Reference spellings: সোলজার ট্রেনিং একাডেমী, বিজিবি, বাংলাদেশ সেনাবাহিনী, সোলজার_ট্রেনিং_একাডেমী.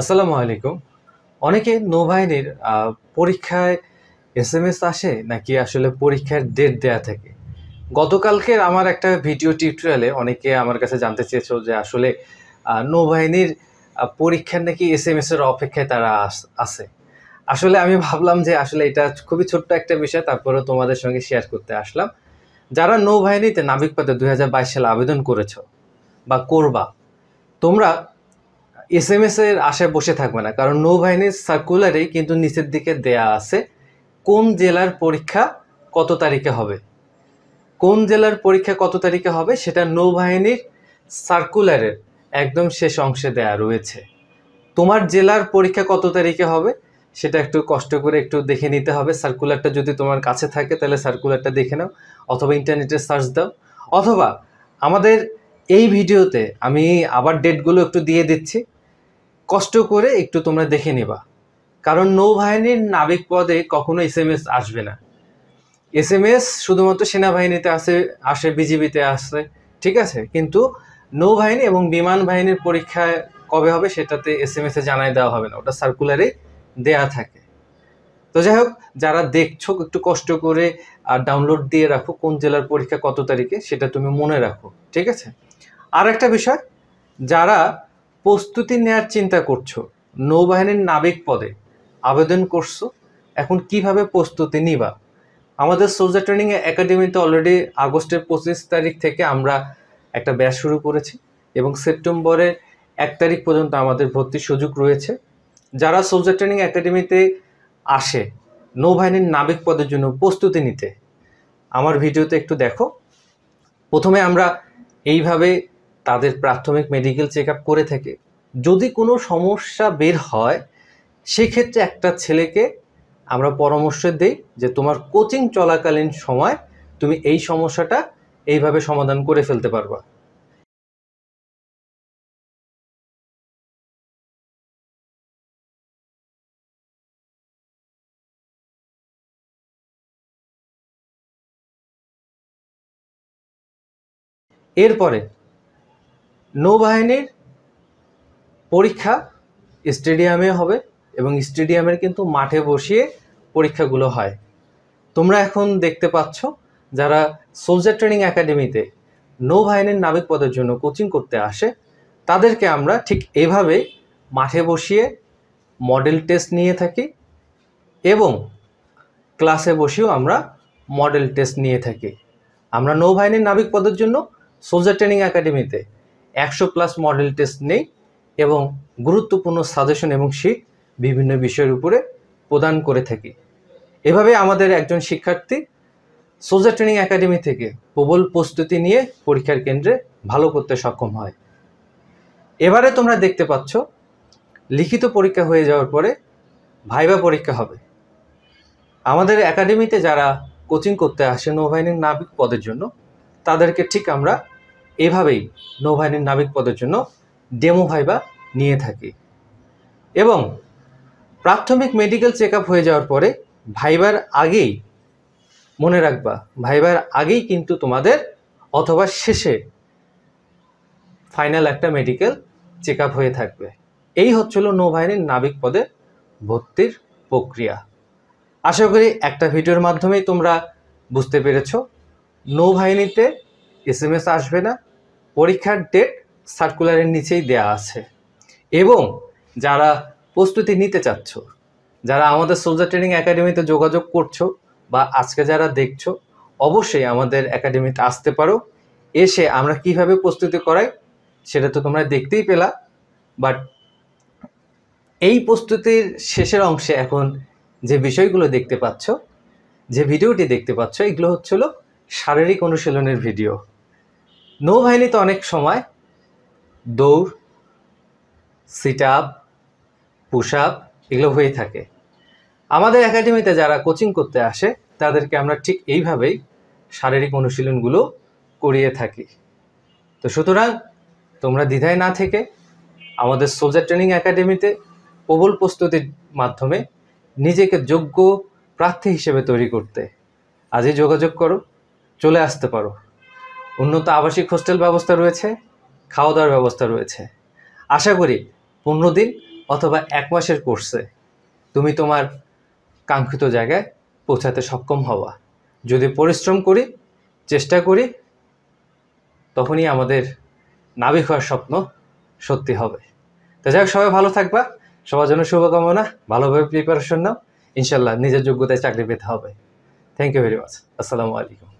আসসালামু আলাইকুম। অনেকে নৌবাহিনীর পরীক্ষায় SMS আসে নাকি আসলে পরীক্ষার ডেট দেয়া থাকে। গতকালকের আমার একটা ভিডিও টিউটোরিয়ালে অনেকে আমার কাছে জানতে চেয়েছো যে আসলে নৌবাহিনীর পরীক্ষার নাকি SMS এর অপেক্ষায় তারা আসে। আসলে আমি ভাবলাম যে আসলে এটা খুবই ছোট্ট একটা বিষয়, তারপরে তোমাদের সঙ্গে শেয়ার করতে আসলাম। যারা নৌবাহিনীতে নাবিক পদে 2022 সালে আবেদন করেছো বা করবা, তোমরা SMS এর আশায় বসে থাকবে না, কারণ নৌবাহিনীর সার্কুলারেই কিন্তু নিচের দিকে দেয়া আছে কোন জেলার পরীক্ষা কত তারিখে হবে। কোন জেলার পরীক্ষা কত তারিখে হবে সেটা নৌবাহিনীর সার্কুলারের একদম শেষ অংশে দেয়া রয়েছে। তোমার জেলার পরীক্ষা কত তারিখে হবে সেটা একটু কষ্ট করে একটু দেখে নিতে হবে। সার্কুলারটা যদি তোমার কাছে থাকে তাহলে সার্কুলারটা দেখে নাও, অথবা ইন্টারনেটে সার্চ দাও, অথবা আমাদের এই ভিডিওতে আমি আবার ডেটগুলো একটু দিয়ে দিচ্ছি, কষ্ট করে একটু তোমরা দেখে নেবা। কারণ নৌবাহিনীর নাবিক পদে কখনো SMS আসবে না। SMS শুধুমাত্র সেনাবাহিনীতে আসে, বিজিবিতে আসে, ঠিক আছে, কিন্তু নৌবাহিনী এবং বিমান বাহিনীর পরীক্ষা কবে হবে সেটাতে SMS এ জানাই দেওয়া হবে না, ওটা সার্কুলারে দেয়া থাকে। তো যাই হোক, যারা দেখছো একটু কষ্ট করে আর ডাউনলোড দিয়ে রাখো কোন জেলার পরীক্ষা কত তারিখে, সেটা তুমি মনে রাখো, ঠিক আছে। আর একটা বিষয়, যারা প্রস্তুতি নেওয়ার চিন্তা করছো, নৌবাহিনীর নাবিক পদে আবেদন করছো, এখন কিভাবে প্রস্তুতি নিবা। আমাদের সোলজার ট্রেনিং একাডেমিতে অলরেডি আগস্টের 25 তারিখ থেকে আমরা একটা ব্যাচ শুরু করেছি এবং সেপ্টেম্বরের 1 তারিখ পর্যন্ত আমাদের ভর্তির সুযোগ রয়েছে। যারা সোলজার ট্রেনিং একাডেমিতে আসে নৌবাহিনীর নাবিক পদের জন্য প্রস্তুতি নিতে, আমার ভিডিওতে একটু দেখো। প্রথমে আমরা এইভাবে তাদের প্রাথমিক মেডিকেল চেক আপ করে থাকি। যদি কোনো সমস্যা বের হয় সেক্ষেত্রে একটা ছেলেকে আমরা পরামর্শ দিই যে তোমার কোচিং চলাকালীন সময় তুমি এই সমস্যাটা এইভাবে সমাধান করে ফেলতে পারবা। এরপরে নৌবাহিনীর পরীক্ষা স্টেডিয়ামে হবে এবং স্টেডিয়ামের কিন্তু মাঠে বসিয়ে পরীক্ষাগুলো হয়। তোমরা এখন দেখতে পাচ্ছ, যারা সোলজার ট্রেনিং একাডেমিতে নৌবাহিনীর নাবিক পদের জন্য কোচিং করতে আসে তাদেরকে আমরা ঠিক এভাবে মাঠে বসিয়ে মডেল টেস্ট নিয়ে থাকি এবং ক্লাসে বসেও আমরা মডেল টেস্ট নিয়ে থাকি। আমরা নৌবাহিনীর নাবিক পদের জন্য সোলজার ট্রেনিং একাডেমিতে 100+ মডেল টেস্ট নেই এবং গুরুত্বপূর্ণ সাজেশন এবং শীট বিভিন্ন বিষয়ের উপরে প্রদান করে থাকি। এভাবে আমাদের একজন শিক্ষার্থী সোলজার ট্রেনিং একাডেমি থেকে প্রবল প্রস্তুতি নিয়ে পরীক্ষার কেন্দ্রে ভালো করতে সক্ষম হয়। এবারে তোমরা দেখতে পাচ্ছ, লিখিত পরীক্ষা হয়ে যাওয়ার পরে ভাইভা পরীক্ষা হবে। আমাদের একাডেমিতে যারা কোচিং করতে আসে নৌবাহিনীর নাবিক পদের জন্য তাদেরকে ঠিক আমরা এভাবেই নৌবাহিনীর নাবিক পদের জন্য ডেমো ভাইভা নিয়ে থাকি এবং প্রাথমিক মেডিকেল চেক আপ হয়ে যাওয়ার পরে ভাইবার আগেই, মনে রাখবা, ভাইবার আগেই কিন্তু তোমাদের অথবা শেষে ফাইনাল একটা মেডিকেল চেক আপ হয়ে থাকবে। এই হচ্ছিল নৌবাহিনীর নাবিক পদে ভর্তির প্রক্রিয়া। আশা করি একটা ভিডিওর মাধ্যমেই তোমরা বুঝতে পেরেছ নৌবাহিনীতে SMS আসবে না, পরীক্ষার ডেট সার্কুলারের নিচেই দেয়া আছে। এবং যারা প্রস্তুতি নিতে চাচ্ছ, যারা আমাদের সোলজার ট্রেনিং একাডেমিতে যোগাযোগ করছো বা আজকে যারা দেখছো, অবশ্যই আমাদের একাডেমিতে আসতে পারো। এসে আমরা কিভাবে প্রস্তুতি করাই সেটা তো তোমরা দেখতেই পেলা। বাট এই প্রস্তুতির শেষের অংশে এখন যে বিষয়গুলো দেখতে পাচ্ছ, যে ভিডিওটি দেখতে পাচ্ছ, এগুলো হচ্ছিল শারীরিক অনুশীলনের ভিডিও। নৌবাহিনীতে অনেক সময় দৌড়, সিট আপ, পুশ আপ এগুলো হয়ে থাকে। আমাদের একাডেমিতে যারা কোচিং করতে আসে তাদেরকে আমরা ঠিক এইভাবেই শারীরিক অনুশীলনগুলো করিয়ে থাকি। তো সুতরাং তোমরা দ্বিধায় না থেকে আমাদের সোলজার ট্রেনিং একাডেমিতে প্রবল প্রস্তুতির মাধ্যমে নিজেকে যোগ্য প্রার্থী হিসেবে তৈরি করতে আজই যোগাযোগ করো, চলে আসতে পারো। উন্নত আবাসিক হোস্টেল ব্যবস্থা রয়েছে, খাওয়া দাওয়ার ব্যবস্থা রয়েছে। আশা করি 15 দিন অথবা এক মাসের কোর্সে তুমি তোমার কাঙ্ক্ষিত জায়গায় পৌঁছাতে সক্ষম হওয়া। যদি পরিশ্রম করি, চেষ্টা করি, তখনই আমাদের নাবিক হওয়ার স্বপ্ন সত্যি হবে। তো যাই হোক, সবাই ভালো থাকবা, সবার জন্য শুভকামনা, ভালোভাবে প্রিপারেশন নাও, ইনশাল্লাহ নিজের যোগ্যতায় চাকরি পেতে হবে। Thank you very much. আসসালামু আলাইকুম।